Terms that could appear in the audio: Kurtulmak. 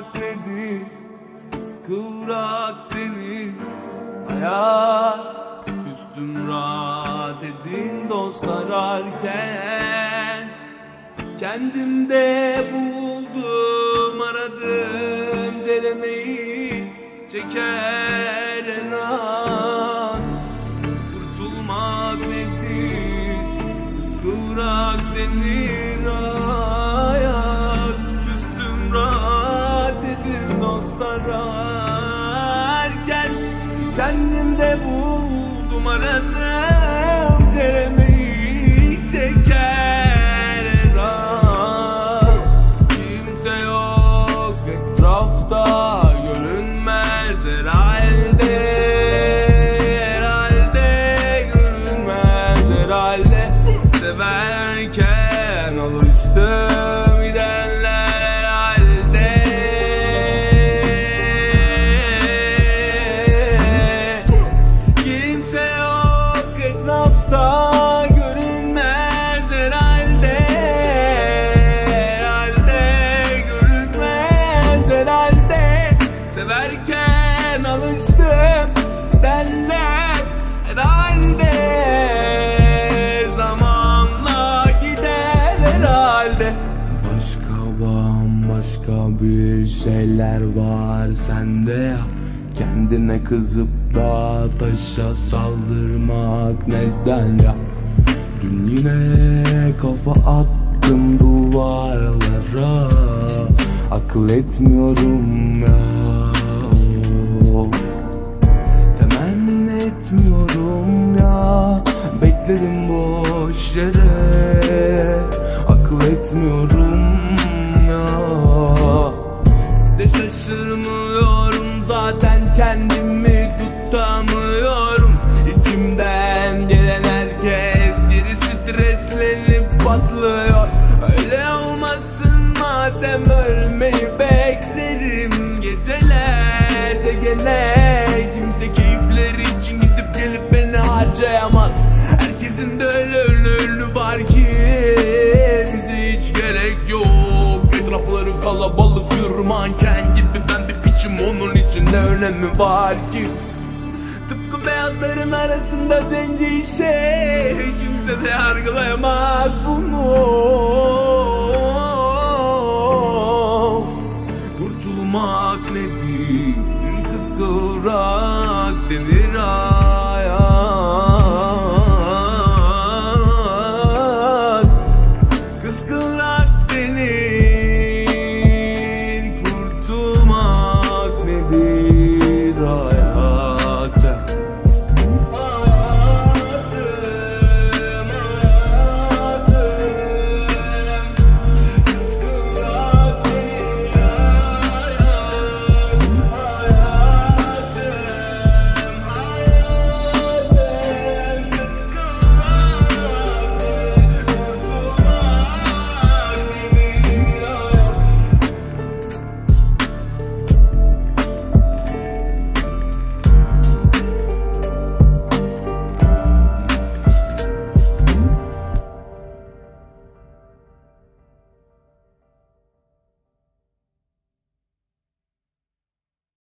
kurtulmak nedir? Kıskıvrak denir. Hayat küstüm rahat edin dostlar arken, kendimde buldum aradım celemeyi çeker en an. Kurtulmak nedir? Kıskıvrak denir. Hayat küstüm rahat edin dostlar arken, kendimde buldum aradım celemeyi çeker en an. Kimse yok etrafta, görünmez herhalde görünmez herhalde. Severken alıştım gidenler herhalde. Kimse yok etrafta, görünmez herhalde görünmez herhalde. Severken alıştım gidenler herhalde. Başka bir şeyler var sende ya, kendine kızıp da taşa saldırmak neden ya? Dün yine kafa attım duvarlara, akıl etmiyorum ya, temenni etmiyorum ya. Bekledim boş yere, akıl etmiyorum ya. Size şaşırmıyorum zaten, kendimi tutamıyorum. İçimden gelen herkes geri streslenip patlıyor. Öyle olmasın madem, ölmeyi beklerim geceler tegene. Kimse keyifler için gidip gelip beni harcayamaz. Herkesin de ölü var ki bize hiç gerek yok. Etrafları kalabalık bir manken gibi, ben bir biçim, onun için ne önemi var ki? Tıpkı beyazların arasında zenci şey, kimse de yargılayamaz bunu. Kurtulmak nedir? Kıskıvrak denir.